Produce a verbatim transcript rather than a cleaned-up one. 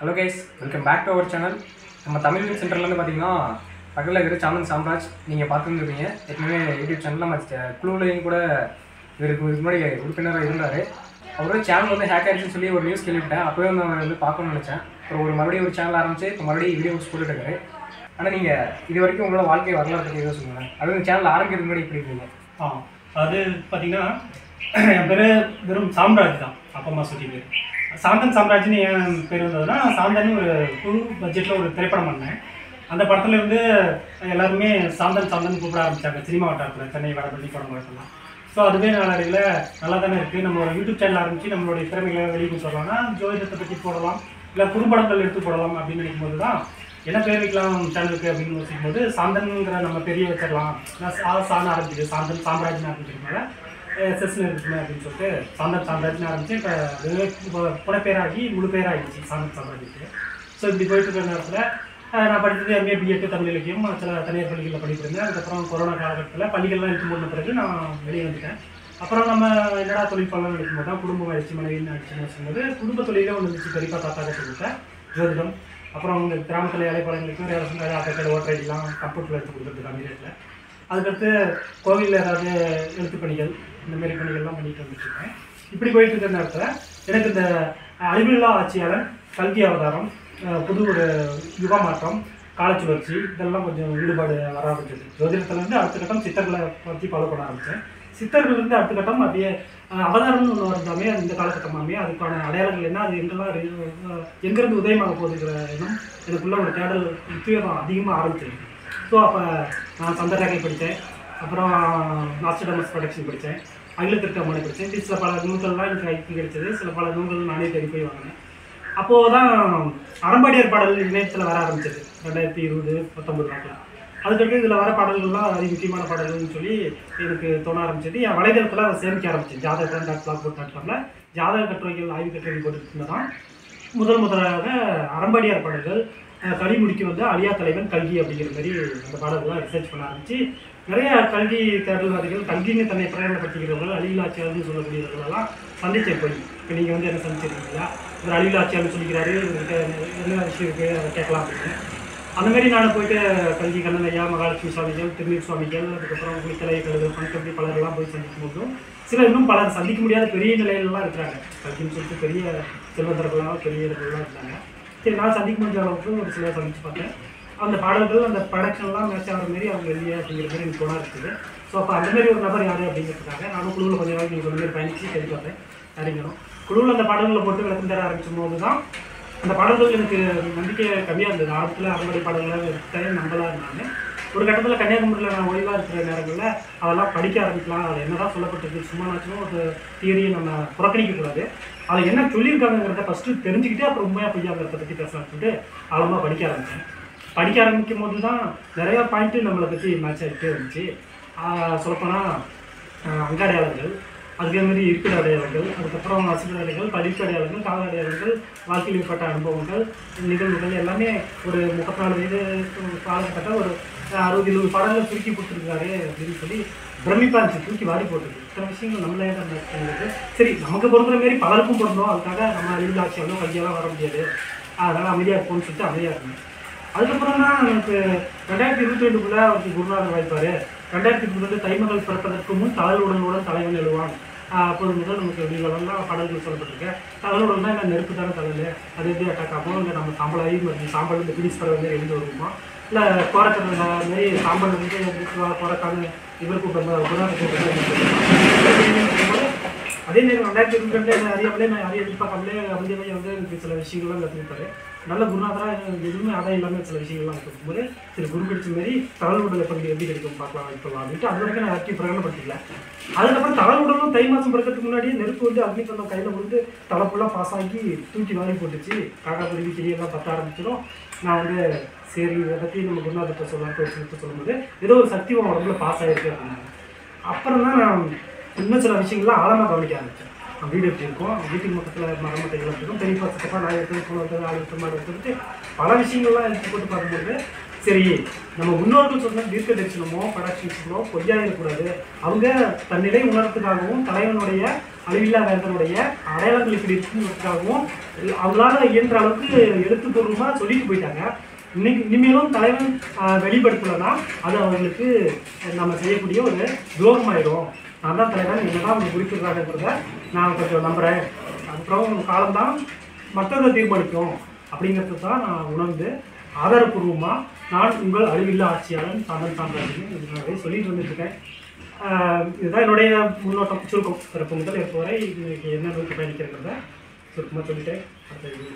Hello guys, welcome back to our channel. நம்ம Tamil meme சென்டர்ல இருந்து பாத்தீங்கன்னா பக்கத்துல இருக்கு சாந்தன் சாம்ராஜ். நீங்க பார்த்துட்டு இருப்பீங்க. ஏற்கனவே YouTube சேனல்ல நம்ம குளூலயும் கூட இவருக்கு முன்னாடி உறுப்பினரா இருந்தாரு. அவரோட சேனல் வந்து ஹேக் ஆயிடுச்சுன்னு சொல்லி ஒரு நியூஸ் கேள்விப்பட்டேன். அப்பவே நான் வந்து பார்க்கணும்னு நினைச்சேன். அப்புறம் ஒரு மறுபடியும் ஒரு சேனல் ஆரம்பிச்சு இப்ப மறுபடியும் வீடியோஸ் போட்டுட்டு இருக்காரு. ஆனா நீங்க இது வரைக்கும் உங்களோட வாழ்க்கை வரலாறு பத்தி ஏதாவது சொல்லுங்க. அது சேனல் ஆரம்பிக்கிறதுக்கு முன்னாடி இப்படி இருக்கீங்க. ஆ அது பாத்தீங்கன்னா என் பேரு வெறும் சாம்ராஜ் தான். அப்பா அம்மா சொல்லிட்டு சாந்தன் சாம்ராஜ்னு என் பேர் வந்ததுன்னா சாந்தன் ஒரு குழு பட்ஜெட்டில் ஒரு திரைப்படம் பண்ணேன். அந்த படத்துலேருந்து எல்லாருமே சாந்தன் சாந்தன் கூப்பிட ஆரம்பித்தாங்க சினிமா வட்டாரத்தில், சென்னை வடபழனி படம் வட்டலாம். ஸோ அதுவே நாளடைவில் நல்லா தானே இருக்குது. நம்ம ஒரு யூடியூப் சேனல் ஆரம்பித்து நம்மளுடைய திறமைகளை வெளியிட்டு சொல்லலாம்னா ஜோதிடத்தை பற்றி போடலாம், இல்லை குறும்படங்கள் எடுத்து போடலாம் அப்படின்னு நினைக்கும்போது தான் என்ன பேர் வைக்கலாம் சேனலுக்கு அப்படின்னு யோசிக்கும் போது சாந்தன்கிற நம்ம பெரிய வச்சிடலாம். நான் சாண் ஆரம்பிச்சிது சாந்தன் சாம்ராஜ்னு ஆரம்பிச்சிருக்கனால செஸ்ன்னு இருக்குமே அப்படின்னு சொல்லிட்டு சாந்தன் சாம்ராஜ்னு ஆரம்பிச்சு இப்போ அதுவே புனை பேராகி முழு பேராகிடுச்சு சாந்தன் சாம்ராஜ்க்கு. ஸோ இப்படி போயிட்டு இருக்கிற நேரத்தில் நான் படித்தது எம்ஏ பிஎட்டு தமிழ் இலக்கியம் சில தனியார் பள்ளிகளில் படிக்கிறேன். அதுக்கப்புறம் கொரோனா காலகட்டத்தில் பள்ளிகள்லாம் எடுத்து முடிஞ்ச பிறகு நான் வெளியே வந்துட்டேன். அப்புறம் நம்ம என்னடா தொழில் பண்ணலாம் எடுக்கும்போது தான் குடும்பம் ஆயிடுச்சு, மனைவின்னு ஆயிடுச்சுன்னு சொல்லும்போது குடும்ப தொழிலே ஒன்று இருந்துச்சு. பெரியப்பா தாத்தாக்க சொல்லிட்டேன் ஜோதிடம். அப்புறம் அவங்க கிராமத்தில் ஏழைப்பாளையங்களுக்கும் வேறு சொன்ன ஆட்டோக்கள் ஓட்டரைலாம் கம்ப்யூட்டரில் எடுத்து கொடுத்துருக்கு தமிழ்நாட்டில். அதுக்கடுத்து கோவிலில் ஏதாவது எழுத்து பணிகள் இந்தமாரி பணிகள்லாம் பண்ணிட்டு வந்துட்டுருக்கேன். இப்படி போயிட்டு இருக்கிற நேரத்தில் எனக்கு இந்த அறிவில்லா ஆட்சியாளன், கல்வி அவதாரம், புது ஒரு யுக மாற்றம், காலச்சுழற்சி இதெல்லாம் கொஞ்சம் ஈடுபாடு வர ஆரம்பிச்சது. ஜோதிடத்துலேருந்து அடுத்த கட்டம் சித்தர்களை பற்றி ஃபாலோ பண்ண ஆரம்பித்தேன். சித்தர்கள்லேருந்து அடுத்த கட்டம் அப்படியே அவதாரம்னு ஒன்று இருந்தாமே அது இந்த காலகட்டமாகவே அதுக்கான அடையாளங்கள் என்ன, அது எங்கெல்லாம் எங்கேருந்து உதயமாக போகுதுங்கிற எண்ணம் எனக்குள்ளே ஒரு தேடல் உத்வேகம் அதிகமாக ஆரம்பிச்சிருக்கு. ஸோ அப்போ நான் சந்தராகை படித்தேன், அப்புறம் நாஸ்டாடமஸ் ப்ரொடக்ஷன் படித்தேன், அகிலத்திற்கமான படித்தேன். இப்படி சில பல நூல்கள்லாம் எனக்கு ஐக்கியம் கிடைச்சது. சில பல நூல்கள் நானே தேடி போய் வாங்கினேன். அப்போது தான் அறம்பாடியார் பாடல்கள் இணையத்தில் வர ஆரம்பிச்சது ரெண்டாயிரத்தி இருபது பத்தொம்பது நாட்டில். அதுக்கடுத்து இதில் வர பாடல்கள்லாம் அது முக்கியமான பாடல்கள்னு சொல்லி எனக்கு தோண ஆரம்பிச்சது. என் வலைதளத்தில் அதை சேமிக்க ஆரம்பித்தேன். ஜாதக டாட் பிளாக் போட் டாட் காமில் ஜாதக கட்டுரைகள், ஆய்வு கட்டுரைகள் போட்டுருக்குன்னு தான் முதல் முதலாக அறம்பாடியார் பாடல்கள் கல்விமுடிக்கு வந்து அழியா தலைவன் கல்வி அப்படிங்கிற மாதிரி அந்த பாடல்கள்லாம் ரிசர்ச் பண்ண ஆரம்பிச்சு நிறைய கல்வி தேடல்வாதிகள், கல்வின்னு தன்னை பிரயாணப்படுத்திக்கிறவர்கள், அழிவிலாட்சியாளர்னு சொல்லக்கூடியவர்களெல்லாம் சந்திச்ச போய் இப்போ நீங்கள் வந்து என்ன சந்திச்சிருக்கீங்களா, இவர் அழிவிலாட்சியாளர்னு சொல்லிக்கிறாரு, இவருக்கு என்ன விஷயம் இருக்குது அதை கேட்கலாம் அப்படின்னு அந்த மாதிரி நான் போயிட்டு கல்வி கண்ணனையா, மகாலட்சுமி சுவாமிகள், திருநீர் சுவாமிகள், அதுக்கப்புறம் உயிர்கலை கல்வி பணக்கப்படி பலரெல்லாம் போய் சந்திக்கும் போதும் சில இன்னும் பலர் சந்திக்க முடியாத பெரிய நிலையிலலாம் இருக்கிறாங்க. கல்வின்னு சொல்லிட்டு பெரிய செல்வந்தர்களாக பெரிய இடங்கள்லாம் இருக்கிறாங்க. சரி, நான் சந்திக்க முடிஞ்ச அளவுக்கு ஒரு சிலர் சந்திச்சு பார்த்தேன். அந்த பாடல்கள் அந்த ப்ரொடக்ஷன்லாம் மேட்ச் ஆகிற மாரி அவங்க வெளியே அப்படிங்கிற மாதிரி எனக்கு தோணாக இருக்குது. ஸோ அப்போ அந்தமாரி ஒரு நபர் யார் அப்படிங்கிறதுக்காக நானும் குழுவில் கொஞ்சம் நாளைக்கு நீங்கள் ஒன்றுமாரி பயணிச்சு தெரிஞ்சு பார்த்தேன். அறிஞரும் குழுவில் அந்த பாடல்களை போட்டு விளக்கம் தர ஆரம்பிச்சும் போது தான் அந்த பாடல்கள் எனக்கு நம்பிக்கை கம்மியாக இருந்தது. ஆரம்பத்தில் அறுபடி பாடல்களாக எடுத்தேன், நம்பலாக இருந்தாங்க. ஒரு கட்டத்தில் கன்னியாகுமரியில் நான் ஒளிவாக இருக்கிற நேரங்களில் அதெல்லாம் படிக்க ஆரம்பிக்கலாம், அது என்ன தான் சொல்லப்பட்டிருக்கு, சும்மா நாச்சும் ஒரு தியரியை நம்ம புறக்கணிக்கக்கூடாது, அதை என்ன சொல்லியிருக்காங்கிறத ஃபஸ்ட்டு தெரிஞ்சுக்கிட்டு அப்புறம் உண்மையாக பொய்யாங்கிறத பற்றி பேசலாம்னு சொல்லிட்டு ஆழமாக படிக்க ஆரம்பித்தேன். படிக்க ஆரம்பிக்கும் போது தான் நிறையா பாயிண்ட்டு நம்மளை பற்றி மேட்ச் ஆகிட்டே இருந்துச்சு. சொல்லப்போனால் அங்க அடையாளங்கள், அதே மாதிரி இருப்பிட அடையாளங்கள், அதுக்கப்புறம் அசுர அடையாளங்கள், படிப்பு அடையாளங்கள், கால அடையாளங்கள், வாழ்க்கையில் ஏற்பட்ட அனுபவங்கள், நிகழ்வுகள் எல்லாமே ஒரு முப்பத்தி நாலு வயது காலகட்டத்தை ஒரு அறுபது இருபது பாடல்கள் தூக்கி கொடுத்துருக்காரு அப்படின்னு சொல்லி பிரமிப்பாக இருந்துச்சு. தூக்கி வாரி போட்டுருக்கு. இத்தனை விஷயங்கள் நம்மளே தான் சரி நமக்கு பொறுக்கிற மாரி பலருக்கும் பொருந்தோம். அதுக்காக நம்ம அறிவு ஆட்சியாலும் வங்கியெல்லாம் வர முடியாது, அதனால் அமைதியாக இருப்போம்னு சொல்லிட்டு அமைதியாக இருக்கணும். அதுக்கப்புறம் தான் எனக்கு ரெண்டாயிரத்தி இருபத்தி ரெண்டுக்குள்ளே அவருக்கு குருநாதர் வாய்ப்பார், ரெண்டாயிரத்தி இருபத்தி ரெண்டு தைமகள் பிறப்பதற்கு முன் தலைவுடனுடன் தலைவன் எழுவான் அப்போது முதல் நமக்கு வெளிவரெல்லாம் பாடல்கள் சொல்லப்பட்டிருக்கேன். தலைவுடன் தான் என்ன நெருப்பு தானே தலையில் அது எப்படி அட்டாக் ஆகும், இல்லை நம்ம சாம்பலாகி மறுபடியும் சாம்பல் இந்த பிடிஸ் படம் வந்து எழுந்து வருவோமா, இல்லை கோரக்கடல் மாதிரி சாம்பல் வந்து கோரக்கான இவர் கூட்டம் குருநாதர் கூட்டம். அதே நேரம் ரெண்டாயிரத்தி இருபத்தி ரெண்டு என்ன அறியாமலே நான் யாரையும் எதிர்பார்க்காமலே அமைதிய மையம் வந்து எனக்கு சில விஷயங்கள்லாம் கற்றுக்கிட்டாரு. நல்ல குருநாதராக எதுவுமே ஆதாயம் இல்லாமல் சில விஷயங்கள்லாம் கற்றுக்கும்போது சரி குரு பிடிச்ச மாதிரி தளவுடலை பகுதி எப்படி கிடைக்கும் பார்க்கலாம் வைக்கலாம் அப்படின்ட்டு அது வரைக்கும் நான் யாருக்கும் பிரகடனப்படுத்திக்கல. அதுக்கப்புறம் தளவுடலும் தை மாதம் பிறக்கிறதுக்கு முன்னாடியே நெருப்பு வந்து அக்னி தந்தம் கையில் போட்டு தலைப்புலாம் பாஸ் ஆகி தூக்கி வாரி போட்டுச்சு. காக்கா பிடிவி செடியெல்லாம் பற்ற ஆரம்பிச்சிடும். நான் வந்து சரி இதை பற்றி நம்ம குருநாதத்தை சொல்லலாம் சொல்லும்போது ஏதோ ஒரு சக்தி உடம்புல பாஸ் ஆகிருக்கு அப்படின்னாங்க. அப்புறம் தான் நான் இன்னும் சில விஷயங்கள்லாம் ஆழமாக கவனிக்க ஆரம்பித்தேன். நம்ம வீடு எப்படி இருக்கும், வீட்டுக்கு மொத்தத்தில் மரமட்டைகள் இருக்கும், பெரிய பசங்கப்பா நான் எடுத்து போன இடத்துல ஆள் எடுத்து மாதிரி எடுத்துக்கிட்டு பல விஷயங்கள்லாம் எடுத்து போட்டு பார்க்கும்போது சரி நம்ம முன்னோர்கள் சொன்ன தீர்க்க தரிசனமோ படாட்சியோ பொய்யா இருக்கக்கூடாது, அவங்க தன்னிலை உணர்த்துக்காகவும் தலைவனுடைய அழிவில்லா வேந்தனுடைய அடையாளங்கள் இப்படி இருக்குங்கிறதுக்காகவும் அவங்களால இயன்ற அளவுக்கு எழுத்துப்பூர்வமாக சொல்லிட்டு போயிட்டாங்க. இன்னைக்கு இனிமேலும் தலைவன் வெளிப்படுத்தலைன்னா அது அவங்களுக்கு நம்ம செய்யக்கூடிய ஒரு துரோகமாயிடும். நான் தான் தலைவன் என்னதான் அவங்க குறிப்பிடுறாங்கிறத நான் கொஞ்சம் நம்புகிறேன். அதுக்கப்புறம் காலம்தான் மற்றதை தீர்மானிக்கும் அப்படிங்கிறது தான் நான் உணர்ந்து ஆதாரப்பூர்வமாக நான் உங்கள் அழிவில்லா ஆட்சியாளன் சாந்தன் சாம்ராஜ் சொல்லிட்டு வந்துட்டுருக்கேன். இதுதான் என்னுடைய முன்னோட்டம் சுருக்கம். பிறப்பு முதல் எப்போ வரை இன்னைக்கு என்ன நோக்கி பயணிக்கிறத சுருக்கமாக சொல்லிட்டேன்.